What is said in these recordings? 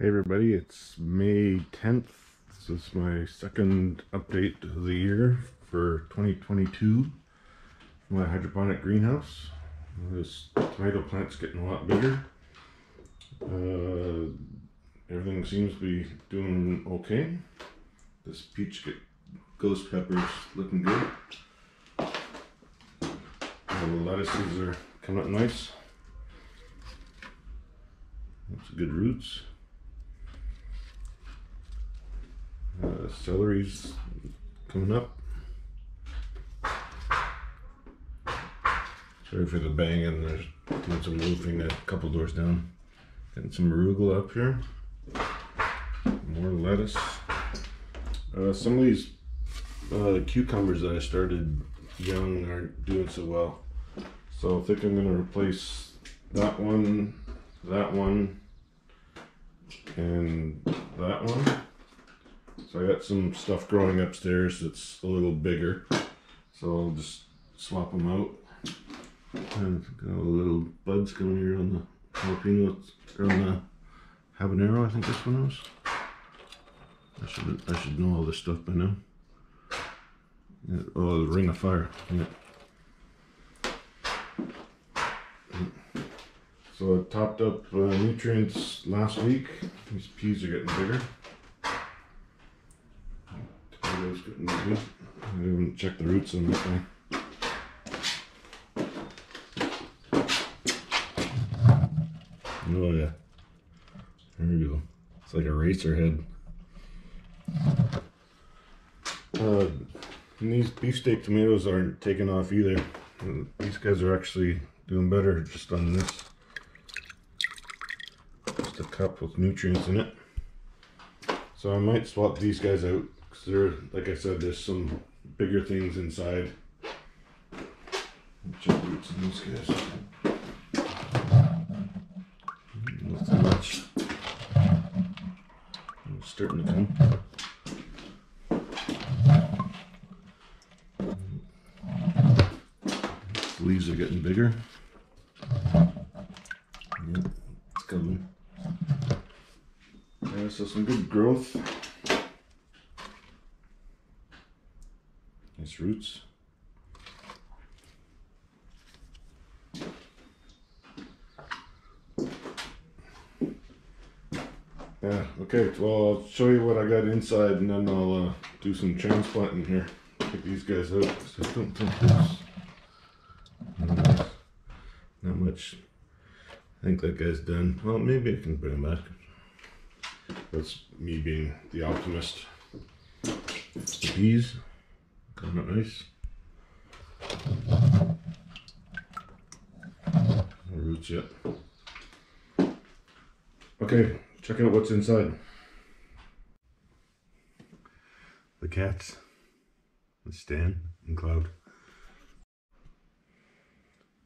Hey everybody, it's May 10th. This is my second update of the year for 2022. My hydroponic greenhouse. This tomato plant's getting a lot bigger. Everything seems to be doing okay. This peach ghost pepper's looking good. The lettuces are coming up nice. That's good roots. Celery's coming up. Sorry for the banging, there's doing some roofing a couple doors down. Getting some arugula up here. More lettuce. Some of these cucumbers that I started young aren't doing so well. So I think I'm going to replace that one, and that one. So I got some stuff growing upstairs that's a little bigger, so I'll just swap them out. And got a little buds coming here on the jalapeno, or on the habanero, I think this one was. I should know all this stuff by now. Yeah, oh, the ring of fire. Yeah. So I topped up nutrients last week. These peas are getting bigger. I haven't checked the roots on that thing. Oh yeah, there we go. It's like a racer head. And these beefsteak tomatoes aren't taking off either. These guys are actually doing better just on this. Just a cup with nutrients in it. So I might swap these guys out. There, like I said, there's some bigger things inside. Check roots in these guys. Not too much. It's starting to come. The leaves are getting bigger. Yep, it's coming. Yeah, so some good growth. Nice roots. Yeah, okay, well, I'll show you what I got inside and then I'll do some transplanting here. Pick these guys out, because I don't think there's not much. I think that guy's done. Well, maybe I can bring him back. That's me being the optimist. The peas. Kind of nice. No roots yet. Okay, checking out what's inside. The cats. With Stan and Cloud.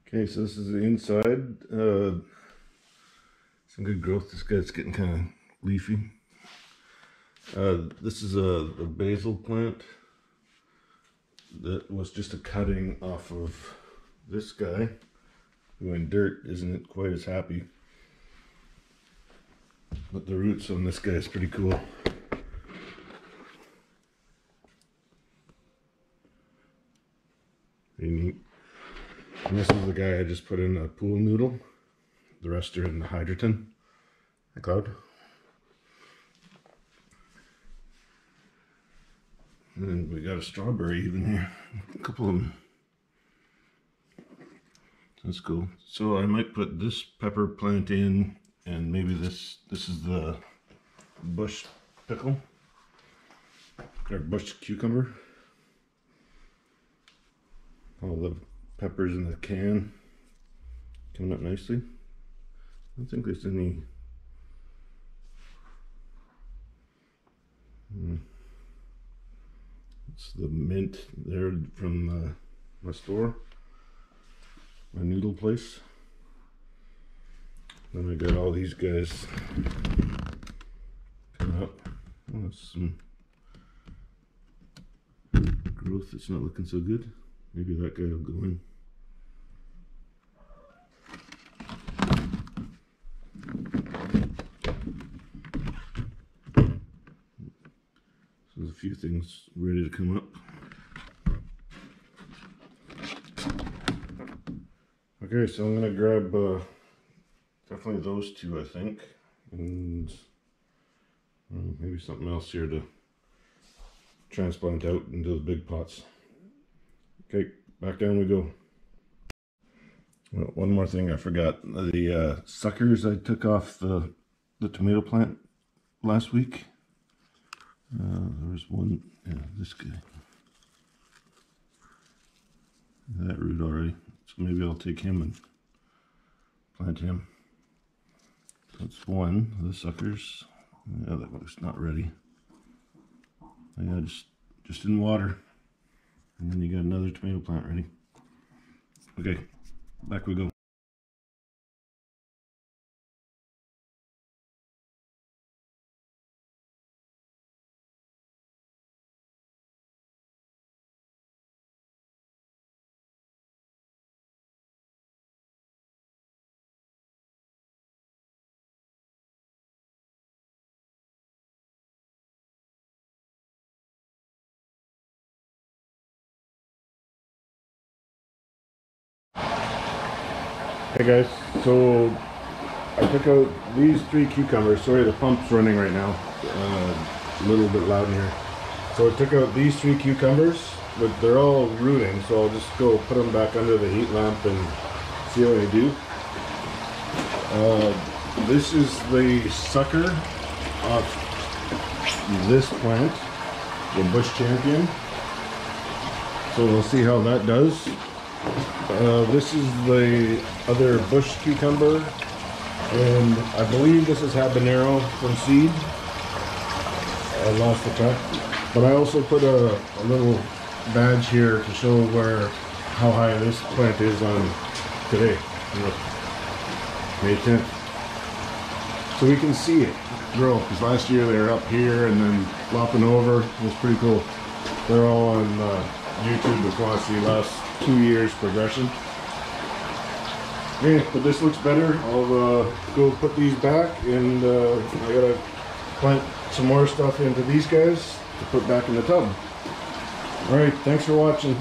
Okay, so this is the inside. Some good growth. This guy's getting kind of leafy. This is a basil plant. That was just a cutting off of this guy, who in dirt isn't quite as happy. But the roots on this guy is pretty cool. Pretty neat. And this is the guy I just put in a pool noodle. The rest are in the hydroton. The cloud. And we got a strawberry even here, a couple of them. That's cool. So I might put this pepper plant in, and maybe this is the bush pickle, or bush cucumber. All the peppers in the can, coming up nicely. I don't think there's any... It's the mint there from my store, my noodle place. Then I got all these guys coming up. Oh, that's some growth that's not looking so good. Maybe that guy will go in. few things ready to come up. Okay, so I'm gonna grab definitely those two, I think, and maybe something else here to transplant out into the big pots. Okay, back down we go. Well, one more thing I forgot. The suckers I took off the tomato plant last week. There was one, yeah, this guy. That root already. So maybe I'll take him and plant him. That's one of the suckers. Yeah, that one's not ready. Yeah, just in water. And then you got another tomato plant ready. Okay, back we go. Hey guys, so I took out these three cucumbers. Sorry, the pump's running right now, a little bit loud in here. So I took out these three cucumbers, but they're all rooting, so I'll just go put them back under the heat lamp and see how they do. This is the sucker of this plant, the bush champion, so we'll see how that does. This is the other bush cucumber, and I believe this is habanero from seed. I lost the cut, but I also put a little badge here to show how high this plant is on today, May 10th. So we can see it grow, because last year they were up here and then flopping over. It was pretty cool. They're all on YouTube if you want to see last 2 years progression. Yeah, but this looks better. I'll go put these back, and I gotta plant some more stuff into these guys to put back in the tub. All right, thanks for watching.